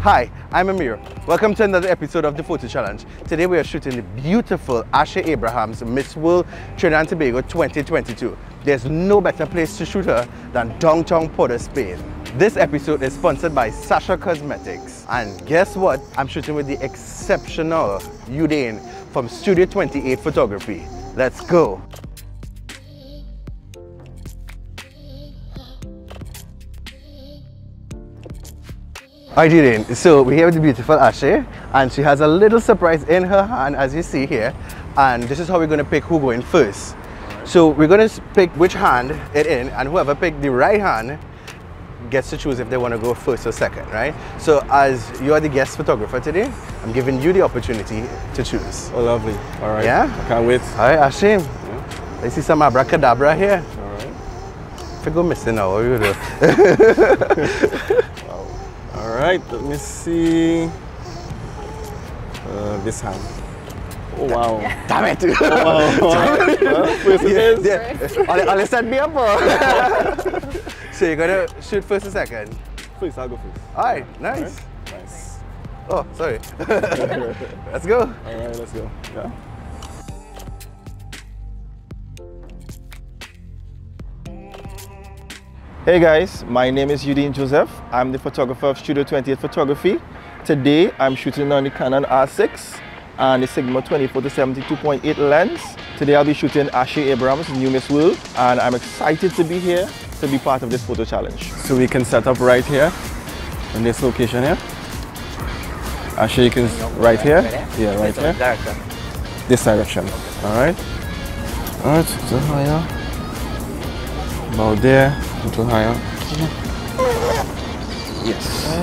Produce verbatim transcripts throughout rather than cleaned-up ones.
Hi, I'm Amir. Welcome to another episode of the Photo Challenge. Today we are shooting the beautiful Aché Abrahams Miss World Trinidad and Tobago twenty twenty-two. There's no better place to shoot her than downtown Port of Spain. This episode is sponsored by Sacha Cosmetics. And guess what? I'm shooting with the exceptional Udain from Studio Twenty Eight Photography. Let's go. Alright Udain, so we're here with the beautiful Aché, and she has a little surprise in her hand as you see here, and this is how we're going to pick who's going first. So we're going to pick which hand it in, and whoever picked the right hand gets to choose if they want to go first or second, right? So as you are the guest photographer today, I'm giving you the opportunity to choose. Oh lovely, alright, yeah? I can't wait. Alright Aché, yeah. Let's see some abracadabra here. Alright. If we go missing now, what we do? All right, let me see uh, this hand. Oh wow! Damn it! Oh, wow. Damn it. First yeah, is. Yeah. I'll, I'll set me up. So you're gonna shoot first or second? First, I'll go first. All right, nice. All right. Nice. Oh, sorry. Let's go. All right, let's go. Yeah. Hey guys, my name is Udain Joseph. I'm the photographer of Studio Twenty Eight Photography. Today I'm shooting on the Canon R six and the Sigma twenty-four to seventy-two point eight lens. Today I'll be shooting Aché Abrahams, new Miss World, and I'm excited to be here to be part of this photo challenge. So we can set up right here in this location here. Aché, you can right here, yeah, right here. This direction. All right. All right. So higher. About there. A little higher. Yes. Uh,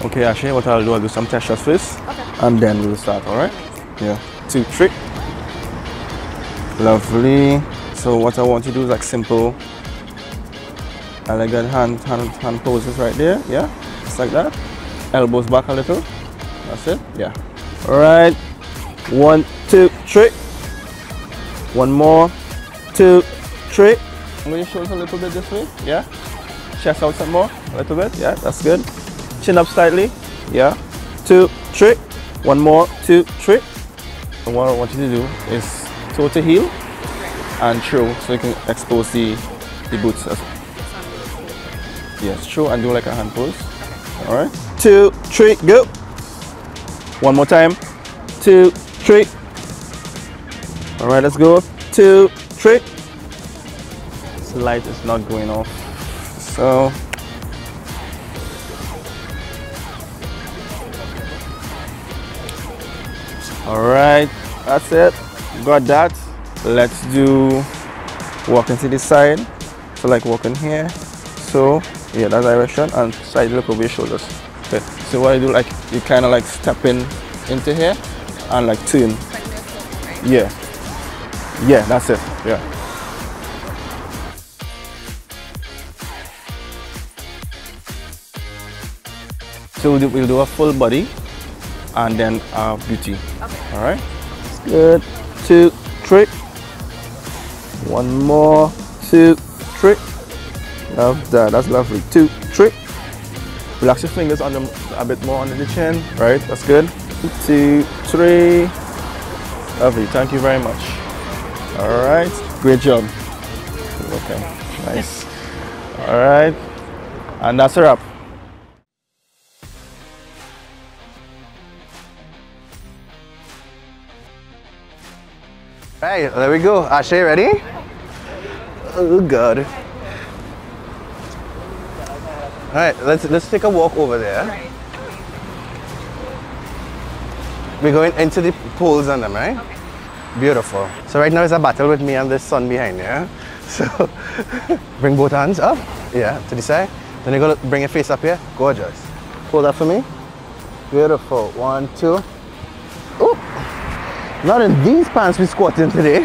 yeah. Okay, Aché, what I'll do, I'll do some test shots first. Okay. And then we'll start, alright? Yeah. Two, three. Lovely. So what I want to do is like simple, elegant hand, hand, hand poses right there. Yeah. Just like that. Elbows back a little. That's it. Yeah. Alright. One, two, three. One more. Two, three. I'm going to show us a little bit this way, yeah. Chest out some more, a little bit, yeah, that's good. Chin up slightly, yeah. Two, three, one more, two, three. And what I want you to do is toe to heel and throw, so you can expose the, the boots as well. Yes, throw and do like a hand pose. All right, two, three, go. One more time, two, three. All right, let's go, two, three. Light is not going off, so all right, that's it, got that. Let's do walking to the side, so like walking here, so yeah, that direction, and side look over your shoulders. Okay, so what I do, like you kind of like step in into here and like turn, yeah, yeah, that's it, yeah. So we'll do, we'll do a full body and then our beauty. Okay. All right. Good. Two, three. One more. Two, three. Love that. That's lovely. Two, three. Relax your fingers on the, a bit more under the chin. Right. That's good. Two, three. Lovely. Thank you very much. All right. Great job. Okay. Nice. All right. And that's a wrap. Right, there we go. Aché, ready? Oh God. All right, let's let's take a walk over there. Right. We're going into the poles on them, right? Okay. Beautiful. So right now it's a battle with me and the sun behind you. Yeah? So bring both hands up. Yeah, to the side. Then you're gonna bring your face up here. Gorgeous. Hold that for me. Beautiful. One, two. Oh. Not in these pants we squatting today.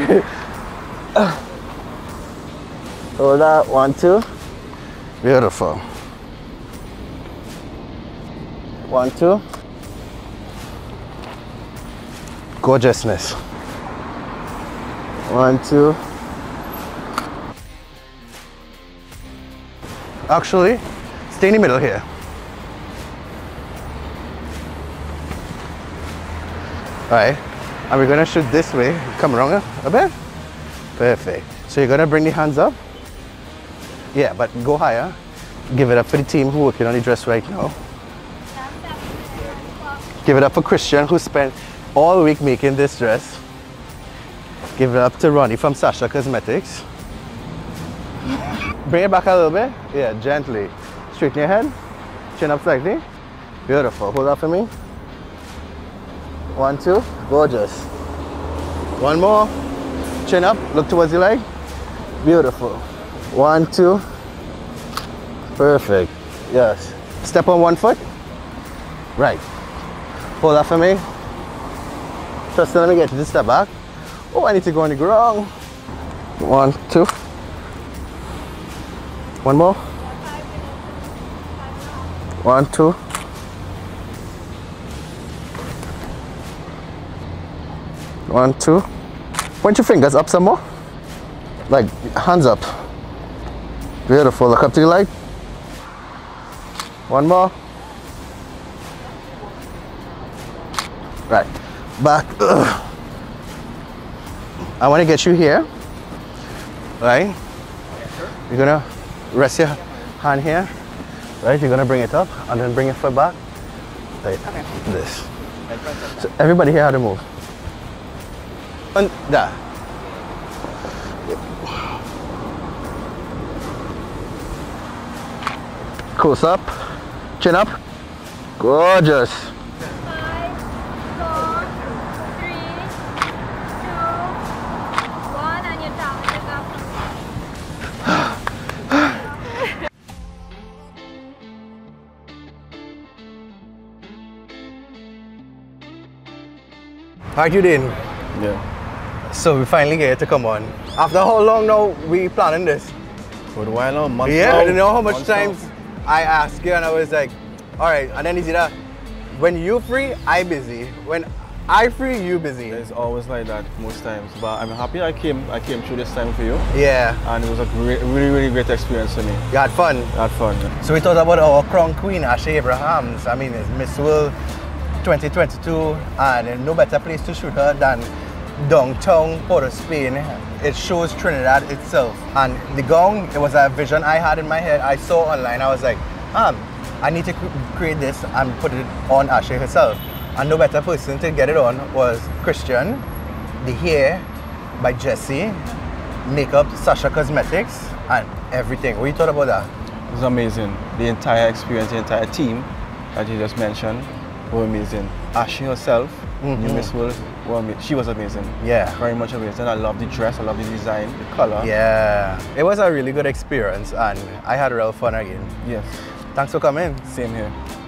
Hold that, one, two. Beautiful. One, two. Gorgeousness. One, two. Actually, stay in the middle here. Alright, and we're gonna shoot this way. Come around a bit. Perfect. So you're gonna bring the hands up. Yeah, but go higher. Give it up for the team who are working on the dress right now. Give it up for Christian who spent all week making this dress. Give it up to Ronnie from Sacha Cosmetics. Bring it back a little bit. Yeah, gently. Straighten your head. Chin up slightly. Beautiful. Hold up for me. One, two. Gorgeous. One more. Chin up. Look towards your leg. Beautiful. One, two. Perfect. Yes. Step on one foot. Right. Hold up for me. Trust me, let me get you to step back. Oh, I need to go on the ground. One, two. One more. One, two. One, two. Point your fingers up some more. Like, hands up. Beautiful. Look up to your leg. One more. Right. Back. Ugh. I want to get you here. Right? You're going to rest your hand here, right? You're gonna bring it up and then bring your foot back, like okay. This. So everybody here how to move. And that. Close up, chin up. Gorgeous. Five, four, three, two, one, and you're down. How you doing? Yeah. So we finally get to come on. After how long now we planning this? For a while now, months Yeah, now, I don't know how much times I asked you and I was like, all right, and then is it when you free, I busy. When I free, you busy. It's always like that most times. But I'm happy I came I came through this time for you. Yeah. And it was a great, really, really great experience for me. You had fun? I had fun. Yeah. So we talked about our crown queen, Aché Abrahams. I mean, it's Miss World twenty twenty-two, and no better place to shoot her than downtown Port of Spain. It shows Trinidad itself, and the gown, it was a vision I had in my head. I saw online, I was like, um, I need to create this and put it on Aché herself, and no better person to get it on was Christian. The hair by Jesse, makeup Sacha Cosmetics, and everything. What you thought about that? It was amazing. The entire experience, the entire team that you just mentioned were amazing. Aché herself, mm-hmm. Miss World, well, she was amazing. Yeah. Very much amazing. I love the dress, I love the design, the color. Yeah. It was a really good experience and I had real fun again. Yes. Thanks for coming. Same here.